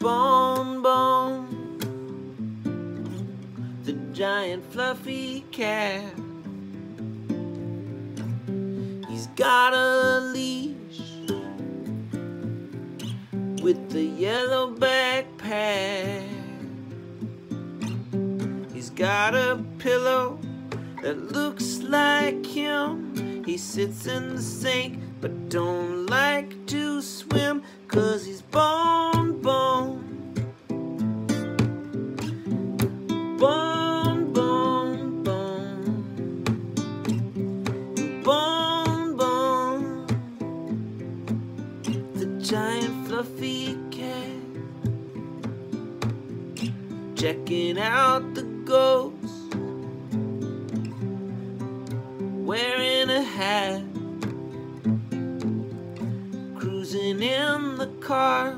Boom Boom, the giant fluffy cat. He's got a leash with the yellow backpack. He's got a pillow that looks like him. He sits in the sink but don't like to swim, 'cause he's Bon Bon. Bon Bon Bon. Bon Bon, the giant fluffy cat. Checking out the ghosts, wearing a hat, cruising in the car,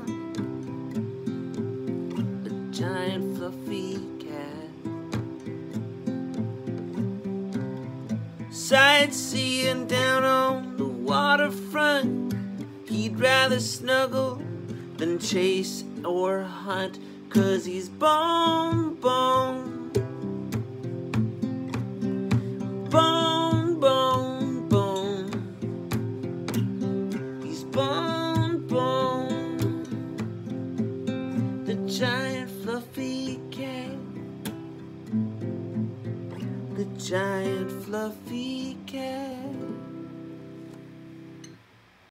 a giant fluffy cat. Sightseeing down on the waterfront, he'd rather snuggle than chase or hunt, 'cause he's Bon Bon. Bon Bon Bon. He's Bon Bon, the giant fluffy cat. The giant fluffy cat.